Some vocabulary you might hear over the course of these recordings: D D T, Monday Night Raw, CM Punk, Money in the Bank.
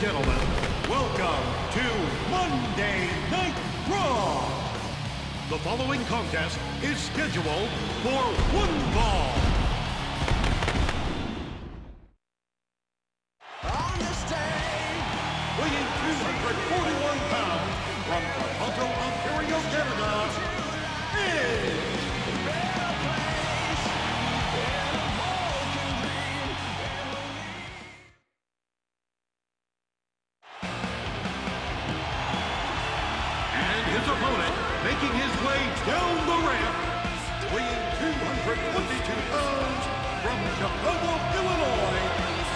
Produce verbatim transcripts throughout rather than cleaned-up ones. gentlemen, welcome to Monday Night Raw. The following contest is scheduled for one ball. On this day, weighing two hundred forty-one pounds from Toronto, Ontario, Canada, is... his opponent, making his way down the ramp, weighing two hundred twenty-two pounds, from Chicago, Illinois,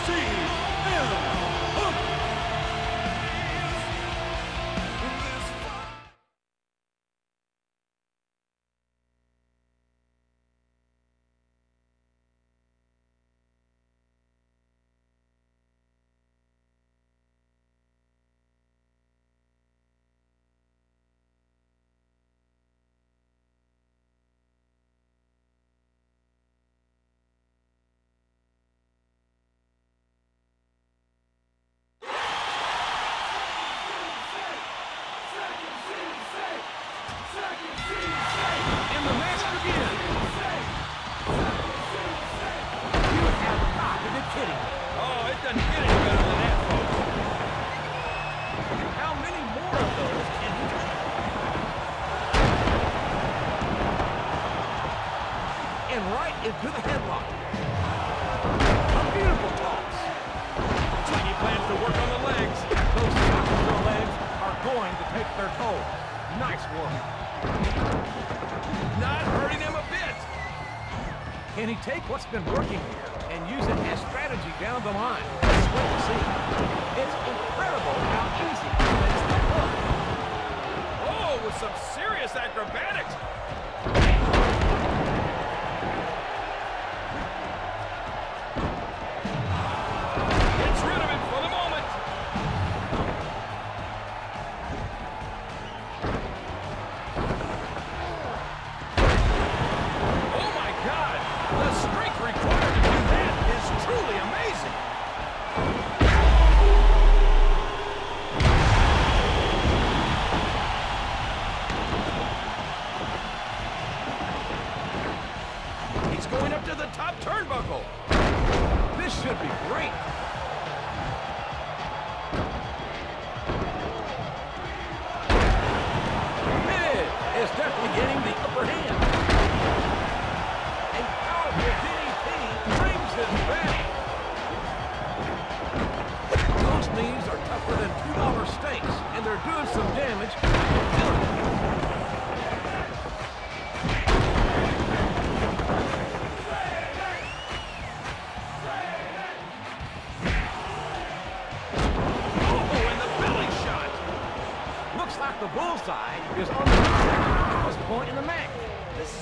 C M Punk. And right into the headlock. A beautiful toss. He plans to work on the legs. Those Chicago legs are going to take their toll. Nice work. Not hurting him a bit. Can he take what's been working here and use it as strategy down the line? It's great to see. It's incredible how easy it is to work. Oh, with some serious acrobatics.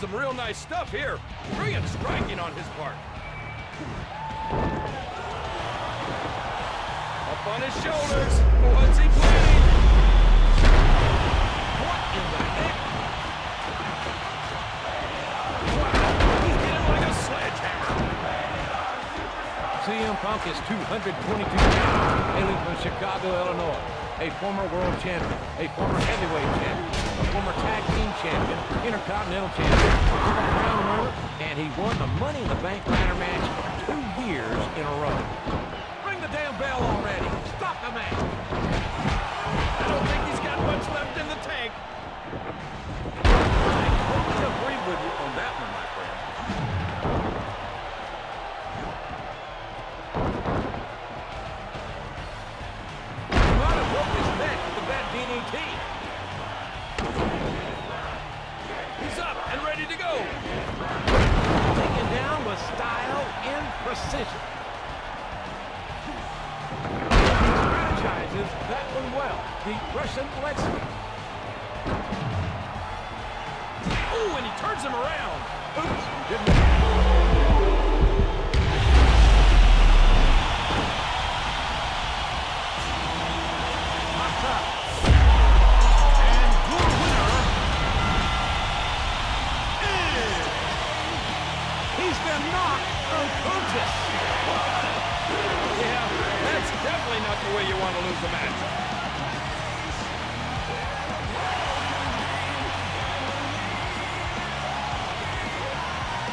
Some real nice stuff here. Brilliant striking on his part. Up on his shoulders. What's he planning? What in the heck? Wow, he hit him like a sledgehammer. C M Punk is two hundred twenty-two pounds, hailing from Chicago, Illinois. A former world champion, a former heavyweight champion, a former tag team champion, intercontinental champion, former crown winner, and he won the Money in the Bank ladder match two years in a row. Ring the damn bell already. Stop the match. I don't think he's got much left in the tank. I totally agree with you on that one, my friend. He might have broke his neck with that D D T. To go. Taken down with style and precision. He strategizes that one well. The Russian leg sweep. Oh, and he turns him around. Oops, didn't. Hot top. Not unconscious. Yeah, that's definitely not the way you want to lose the match.